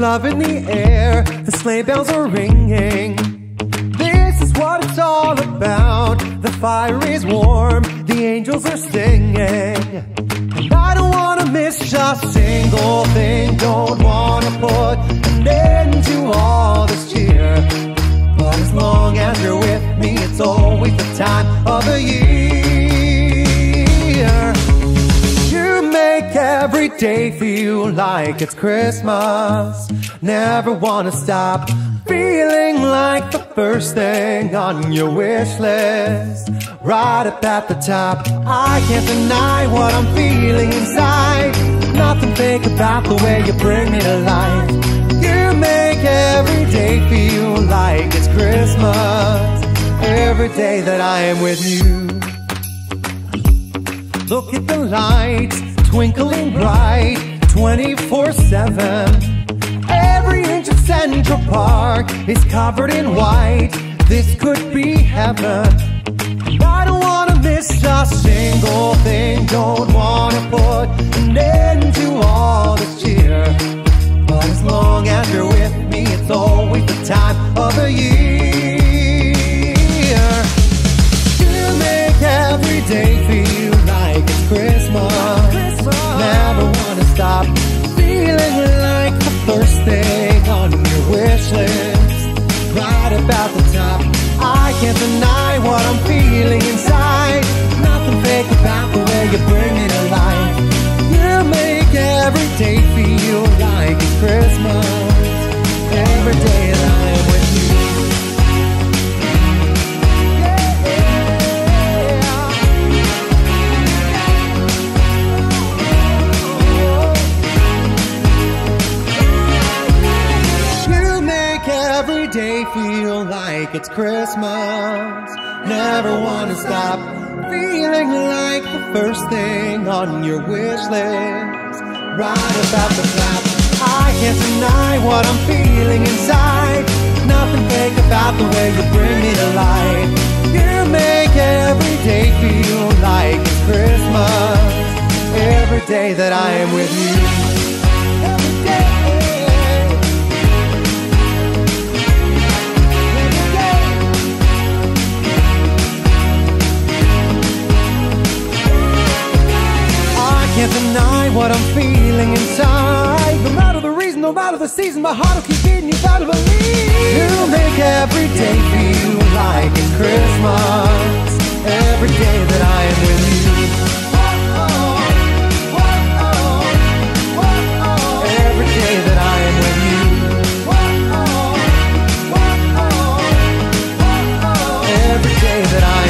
love in the air, the sleigh bells are ringing. This is what it's all about. The fire is warm, the angels are singing, and I don't want to miss a single thing. Don't want to put an end to all this cheer, but as long as you're with me, it's always the time of the year. You make every day feel like it's Christmas. Never want to stop feeling like the first thing on your wish list, right up at the top. I can't deny what I'm feeling inside. Nothing fake about the way you bring me to life. You make every day feel like it's Christmas, every day that I am with you. Look at the lights, twinkling bright, 24/7. Every inch of Central Park is covered in white. This could be heaven. I don't want to miss a single thing. Don't want to put an end to all this cheer, but as long as you're with me, it's always the time of the year. You make every day feel like it's Christmas. Never want to stop feeling like the first thing on your wish list, right about the top. I can't deny what I'm feeling inside. Nothing fake about the way you bring me to life. You make every day feel like it's Christmas, every day that I am with you. Every day feel like it's Christmas. Never want to stop feeling like the first thing on your wish list, right about the top. I can't deny what I'm feeling inside. Nothing fake about the way you bring me to life. You make every day feel like it's Christmas, every day that I am with you. Can't deny what I'm feeling inside. No matter the reason, no matter the season, my heart will keep beating, you gotta believe. You make every day feel like it's Christmas, every day that I am with you. Every day that I am with you. Every day that I am with you.